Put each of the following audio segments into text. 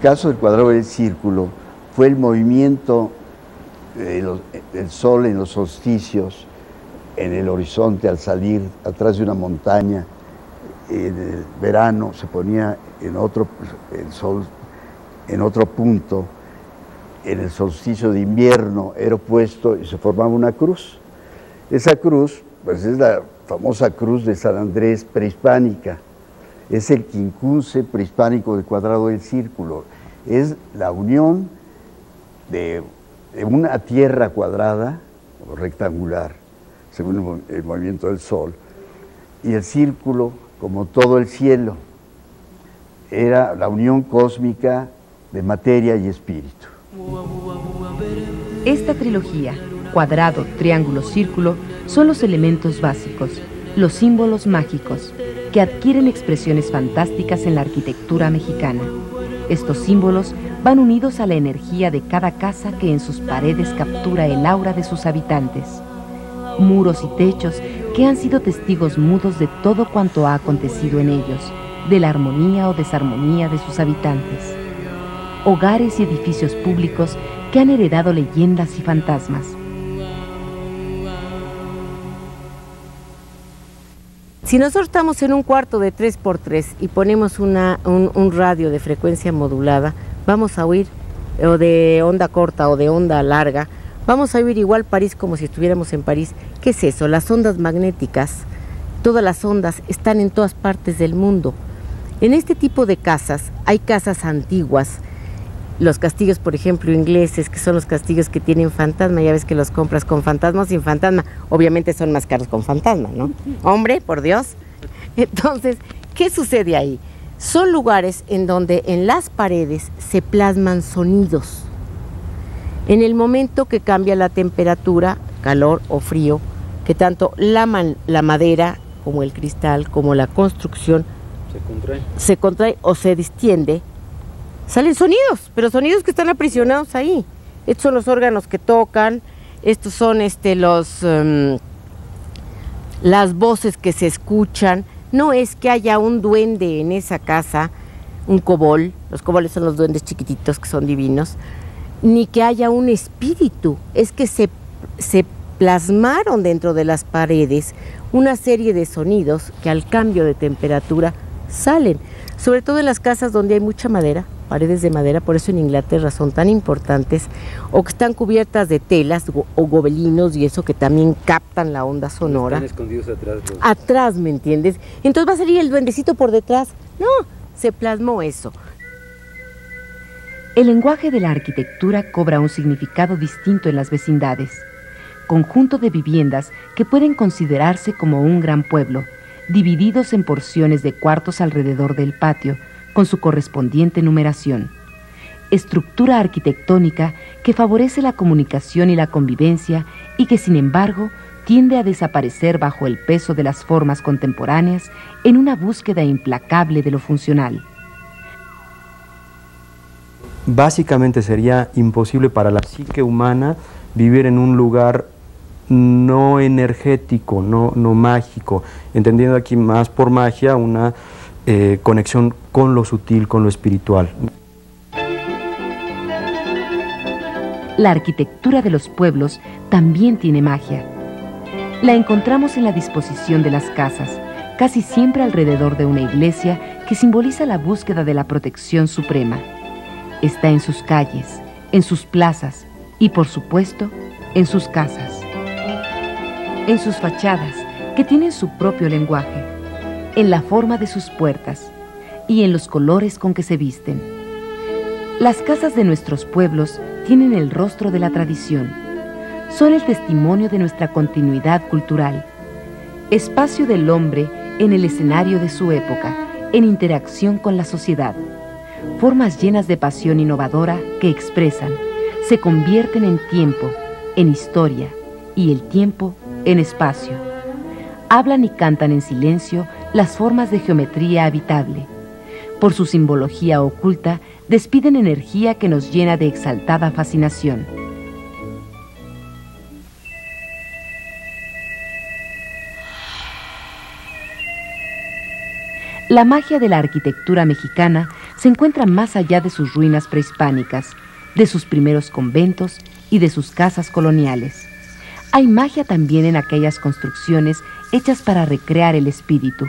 El caso del cuadrado del círculo fue el movimiento del sol en los solsticios, en el horizonte al salir atrás de una montaña. En el verano se ponía el sol en otro punto, en el solsticio de invierno era opuesto y se formaba una cruz. Esa cruz, pues es la famosa cruz de San Andrés prehispánica, es el quincunce prehispánico del cuadrado del círculo, es la unión de una tierra cuadrada o rectangular, según el movimiento del sol, y el círculo como todo el cielo, era la unión cósmica de materia y espíritu. Esta trilogía, cuadrado, triángulo, círculo, son los elementos básicos, los símbolos mágicos, que adquieren expresiones fantásticas en la arquitectura mexicana. Estos símbolos van unidos a la energía de cada casa que en sus paredes captura el aura de sus habitantes. Muros y techos que han sido testigos mudos de todo cuanto ha acontecido en ellos, de la armonía o desarmonía de sus habitantes. Hogares y edificios públicos que han heredado leyendas y fantasmas. Si nosotros estamos en un cuarto de 3×3 y ponemos un radio de frecuencia modulada, vamos a oír, o de onda corta o de onda larga, vamos a oír igual París como si estuviéramos en París. ¿Qué es eso? Las ondas magnéticas, todas las ondas están en todas partes del mundo. En este tipo de casas, hay casas antiguas, los castillos, por ejemplo, ingleses, que son los castillos que tienen fantasma, ya ves que los compras con fantasma o sin fantasma, obviamente son más caros con fantasma, ¿no? Hombre, por Dios. Entonces, ¿qué sucede ahí? Son lugares en donde en las paredes se plasman sonidos. En el momento que cambia la temperatura, calor o frío, que tanto la madera como el cristal, como la construcción, se contrae o se distiende, salen sonidos, pero sonidos que están aprisionados ahí. Estos son los órganos que tocan, estos son las voces que se escuchan. No es que haya un duende en esa casa, un cobol, los coboles son los duendes chiquititos que son divinos, ni que haya un espíritu, es que se plasmaron dentro de las paredes una serie de sonidos que al cambio de temperatura salen, sobre todo en las casas donde hay mucha madera, paredes de madera, por eso en Inglaterra son tan importantes, o que están cubiertas de telas o gobelinos y eso que también captan la onda sonora. Están escondidos atrás. Atrás, ¿me entiendes? Entonces va a salir el duendecito por detrás. No, se plasmó eso. El lenguaje de la arquitectura cobra un significado distinto en las vecindades. Conjunto de viviendas que pueden considerarse como un gran pueblo, divididos en porciones de cuartos alrededor del patio, con su correspondiente numeración. Estructura arquitectónica que favorece la comunicación y la convivencia y que, sin embargo, tiende a desaparecer bajo el peso de las formas contemporáneas en una búsqueda implacable de lo funcional. Básicamente sería imposible para la psique humana vivir en un lugar no energético, no mágico, entendiendo aquí más por magia una conexión con lo sutil, con lo espiritual. La arquitectura de los pueblos también tiene magia. La encontramos en la disposición de las casas, casi siempre alrededor de una iglesia que simboliza la búsqueda de la protección suprema. Está en sus calles, en sus plazas y, por supuesto, en sus casas. En sus fachadas, que tienen su propio lenguaje, en la forma de sus puertas y en los colores con que se visten. Las casas de nuestros pueblos tienen el rostro de la tradición. Son el testimonio de nuestra continuidad cultural. Espacio del hombre en el escenario de su época, en interacción con la sociedad. Formas llenas de pasión innovadora que expresan, se convierten en tiempo, en historia y el tiempo en espacio. Hablan y cantan en silencio las formas de geometría habitable. Por su simbología oculta, despiden energía que nos llena de exaltada fascinación. La magia de la arquitectura mexicana se encuentra más allá de sus ruinas prehispánicas, de sus primeros conventos y de sus casas coloniales. Hay magia también en aquellas construcciones hechas para recrear el espíritu,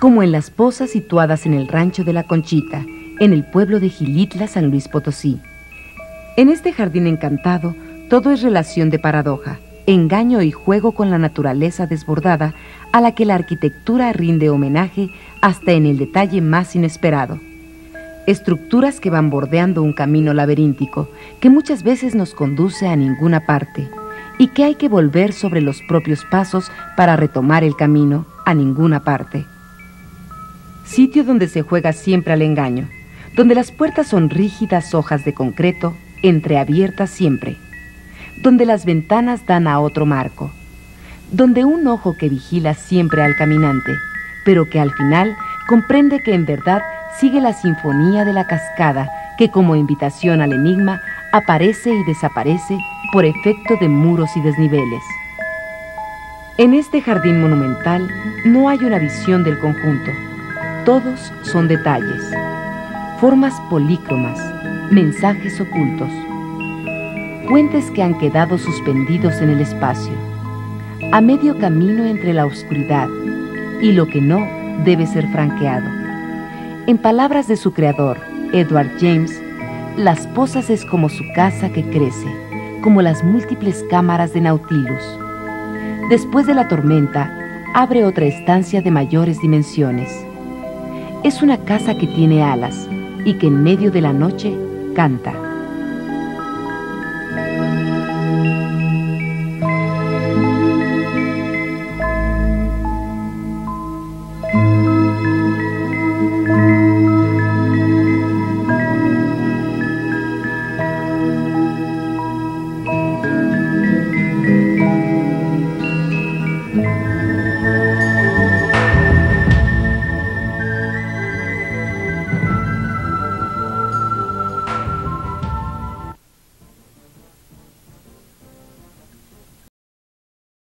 como en las pozas situadas en el rancho de La Conchita, en el pueblo de Xilitla, San Luis Potosí. En este jardín encantado, todo es relación de paradoja, engaño y juego con la naturaleza desbordada a la que la arquitectura rinde homenaje hasta en el detalle más inesperado. Estructuras que van bordeando un camino laberíntico que muchas veces nos conduce a ninguna parte y que hay que volver sobre los propios pasos para retomar el camino a ninguna parte. Sitio donde se juega siempre al engaño, donde las puertas son rígidas hojas de concreto entreabiertas siempre, donde las ventanas dan a otro marco, donde un ojo que vigila siempre al caminante, pero que al final comprende que en verdad sigue la sinfonía de la cascada que como invitación al enigma aparece y desaparece por efecto de muros y desniveles. En este jardín monumental no hay una visión del conjunto, todos son detalles, formas polícromas, mensajes ocultos, puentes que han quedado suspendidos en el espacio, a medio camino entre la oscuridad y lo que no debe ser franqueado. En palabras de su creador, Edward James, Las Pozas es como su casa que crece, como las múltiples cámaras de Nautilus. Después de la tormenta, abre otra estancia de mayores dimensiones. Es una casa que tiene alas y que en medio de la noche canta.